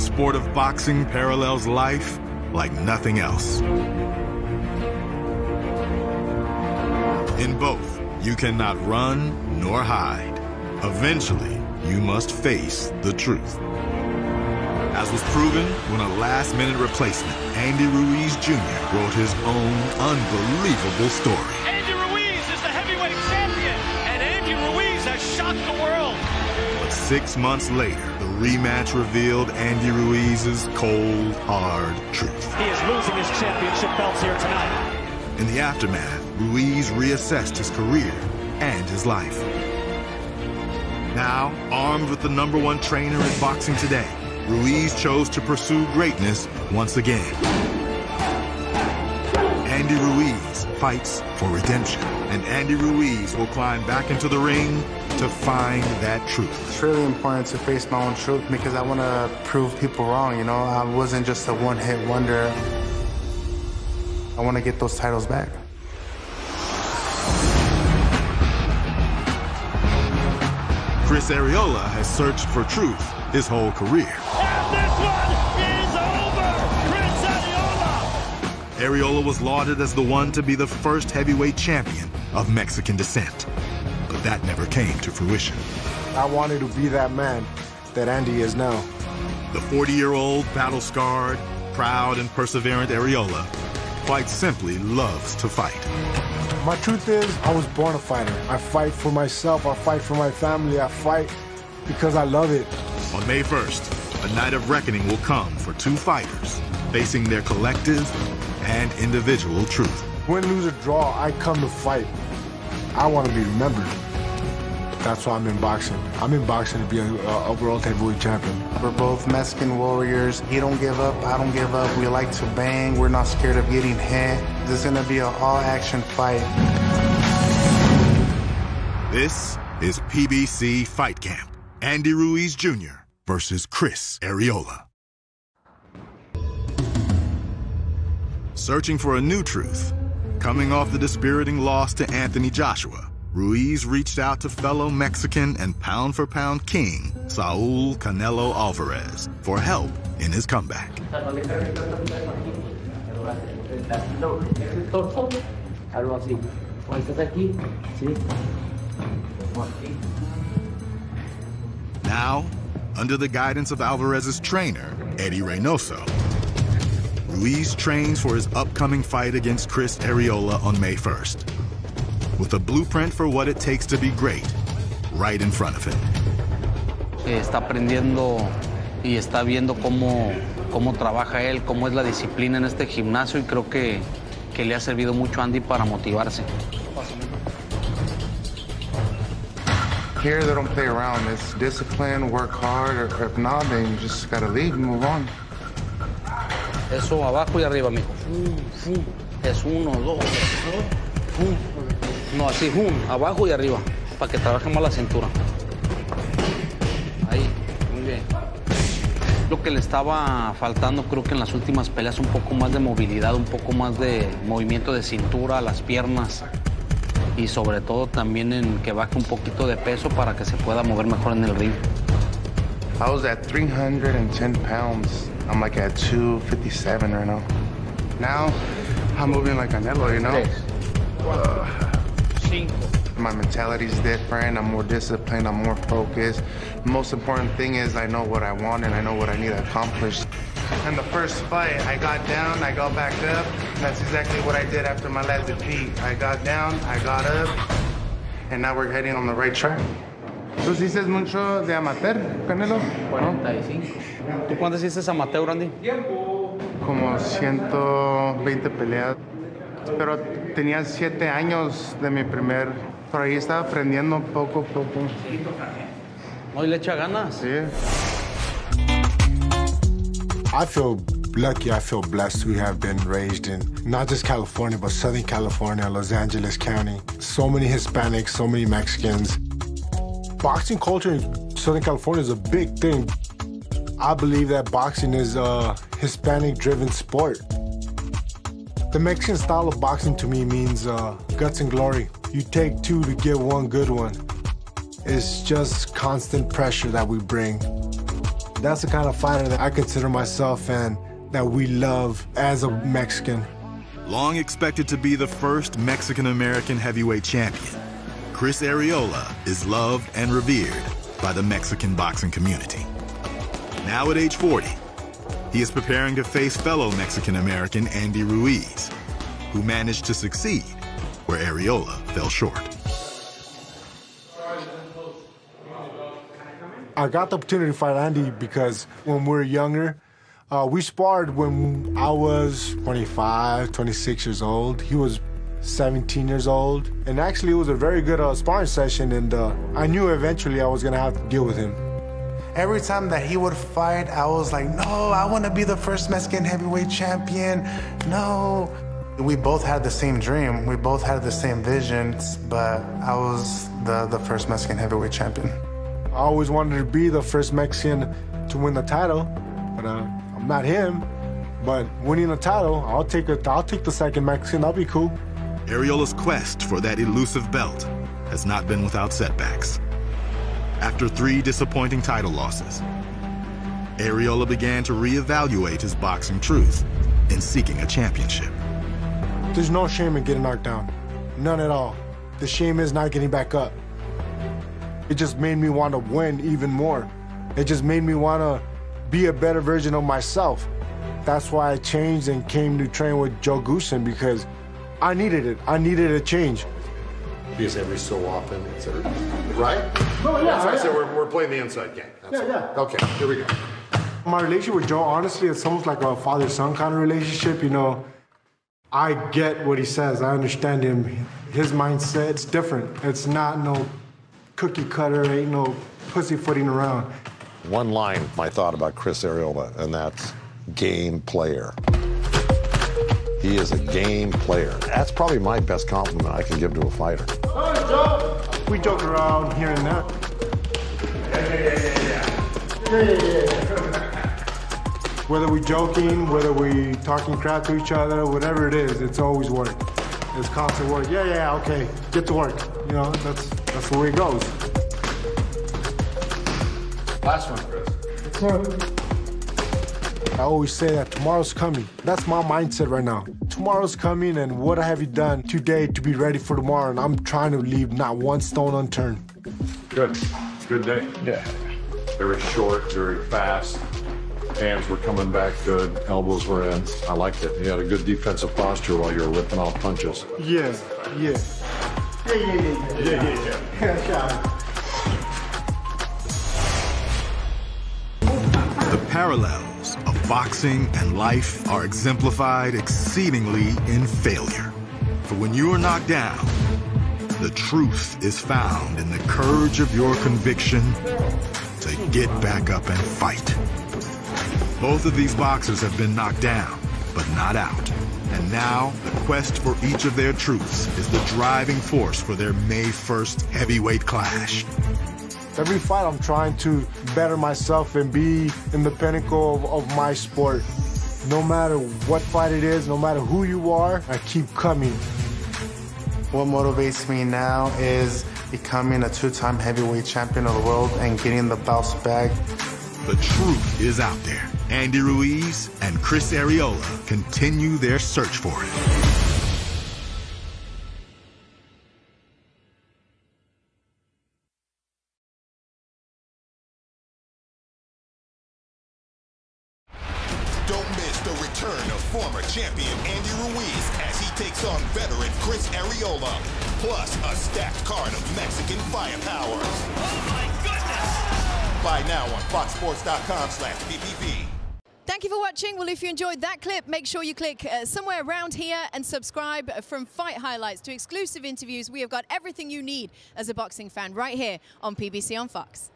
the sport of boxing parallels life like nothing else. In both, you cannot run nor hide. Eventually, you must face the truth. As was proven when a last-minute replacement, Andy Ruiz Jr. wrote his own unbelievable story. Andy Ruiz is the heavyweight champion, and Andy Ruiz has shocked the world. But 6 months later, the rematch revealed Andy Ruiz's cold, hard truth. He is losing his championship belts here tonight. In the aftermath, Ruiz reassessed his career and his life. Now, armed with the #1 trainer in boxing today, Ruiz chose to pursue greatness once again. Andy Ruiz fights for redemption, and Andy Ruiz will climb back into the ring to find that truth. It's really important to face my own truth because I want to prove people wrong, you know? I wasn't just a one-hit wonder. I want to get those titles back. Chris Arreola has searched for truth his whole career. And this one is over! Chris Arreola! Arreola was lauded as the one to be the first heavyweight champion of Mexican descent. But that never came to fruition. I wanted to be that man that Andy is now. The 40-year-old, battle-scarred, proud and perseverant Arreola quite simply loves to fight. My truth is, I was born a fighter. I fight for myself, I fight for my family, I fight because I love it. On May 1st, a night of reckoning will come for two fighters facing their collective and individual truth. Win, lose, or draw, I come to fight. I want to be remembered. That's why I'm in boxing. I'm in boxing to be a world heavyweight champion. We're both Mexican warriors. He don't give up, I don't give up. We like to bang. We're not scared of getting hit. This is gonna be an all-action fight. This is PBC Fight Camp. Andy Ruiz Jr. versus Chris Arreola. Searching for a new truth, coming off the dispiriting loss to Anthony Joshua, Ruiz reached out to fellow Mexican and pound-for-pound king, Saul Canelo Alvarez, for help in his comeback. Now, under the guidance of Alvarez's trainer, Eddie Reynoso, Ruiz trains for his upcoming fight against Chris Arreola on May 1st. With a blueprint for what it takes to be great, right in front of him. Está aprendiendo y está viendo cómo trabaja él, cómo es la disciplina en este gimnasio y creo que le ha servido mucho a Andy para motivarse. Here they don't play around. It's discipline, work hard, or if not, then you just gotta leave and move on. Eso abajo y arriba, mijo. Es uno, dos, no, así, abajo y arriba, para que trabaje más la cintura. Ahí, muy bien. Lo que le estaba faltando, creo que en las últimas peleas, un poco más de movilidad, un poco más de movimiento de cintura, las piernas. Y sobre todo también en que baje un poquito de peso para que se pueda mover mejor en el ring. I was at 310 pounds. I'm like at 257 right now. Now, I'm moving like Canelo, you know? My mentality is different. I'm more disciplined. I'm more focused. The most important thing is I know what I want and I know what I need to accomplish. In the first fight, I got down, I got back up. That's exactly what I did after my last defeat. I got down, I got up, and now we're heading on the right track. ¿Tú dices mucho de amateur, Canelo? 45. ¿Tú cuántas dices amateur, Andy? Como 120 peleas. Pero tenía 7 años de mi primer. Por ahí estaba aprendiendo poco a poco. Hoy le echa ganas. Sí. I feel lucky, I feel blessed we have been raised in not just California, but Southern California, Los Angeles County. So many Hispanics, so many Mexicans. Boxing culture in Southern California is a big thing. I believe that boxing is a Hispanic-driven sport. The Mexican style of boxing to me means guts and glory. You take two to get one good one. It's just constant pressure that we bring. That's the kind of fighter that I consider myself and that we love as a Mexican. Long expected to be the first Mexican-American heavyweight champion, Chris Arreola is loved and revered by the Mexican boxing community. Now at age 40, he is preparing to face fellow Mexican-American Andy Ruiz, who managed to succeed where Arreola fell short. I got the opportunity to fight Andy because when we were younger, we sparred when I was 25, 26 years old. He was 17 years old. And actually, it was a very good sparring session, and I knew eventually I was going to have to deal with him. Every time that he would fight, I was like, no, I want to be the first Mexican heavyweight champion. No. We both had the same dream. We both had the same visions, but I was the first Mexican heavyweight champion. I always wanted to be the first Mexican to win the title, but I'm not him. But winning the title, I'll take the second Mexican. That'll be cool. Arreola's quest for that elusive belt has not been without setbacks. After 3 disappointing title losses, Arreola began to reevaluate his boxing truth in seeking a championship. There's no shame in getting knocked down. None at all. The shame is not getting back up. It just made me want to win even more. It just made me want to be a better version of myself. That's why I changed and came to train with Joe Goosen, because I needed it. I needed a change. Because every so often it's hurt. Right? Oh, yeah. Right. So we're playing the inside game. That's yeah. Okay, here we go. My relationship with Joe, honestly, it's almost like a father-son kind of relationship, you know. I get what he says. I understand him. His mindset, it's different. It's not no cookie cutter, ain't no pussyfooting around. One line I thought about Chris Arreola, and that's game player. He is a game player. That's probably my best compliment I can give to a fighter. We joke around here and there. Yeah. Whether we're joking, whether we're talking crap to each other, whatever it is, it's always work. It's constant work. Yeah, okay, get to work. You know, that's the way it goes. Last one, Chris. I always say that tomorrow's coming. That's my mindset right now. Tomorrow's coming, and what have you done today to be ready for tomorrow? And I'm trying to leave not one stone unturned. Good. Good day. Yeah. Very short, very fast. Hands were coming back good. Elbows were in. I liked it. You had a good defensive posture while you were ripping off punches. Yeah. Yeah. The parallels of boxing and life are exemplified exceedingly in failure. For when you are knocked down, the truth is found in the courage of your conviction to get back up and fight. Both of these boxers have been knocked down, but not out. And now, the quest for each of their truths is the driving force for their May 1st heavyweight clash. Every fight, I'm trying to better myself and be in the pinnacle of my sport. No matter what fight it is, no matter who you are, I keep coming. What motivates me now is becoming a 2-time heavyweight champion of the world and getting the bounce back. The truth is out there. Andy Ruiz and Chris Arreola continue their search for it. Don't miss the return of former champion Andy Ruiz as he takes on veteran Chris Arreola, plus a stacked card of Mexican firepower. Oh my goodness! Buy now on foxsports.com/PPV. Thank you for watching. Well, if you enjoyed that clip, make sure you click somewhere around here and subscribe. From fight highlights to exclusive interviews, we have got everything you need as a boxing fan right here on PBC on Fox.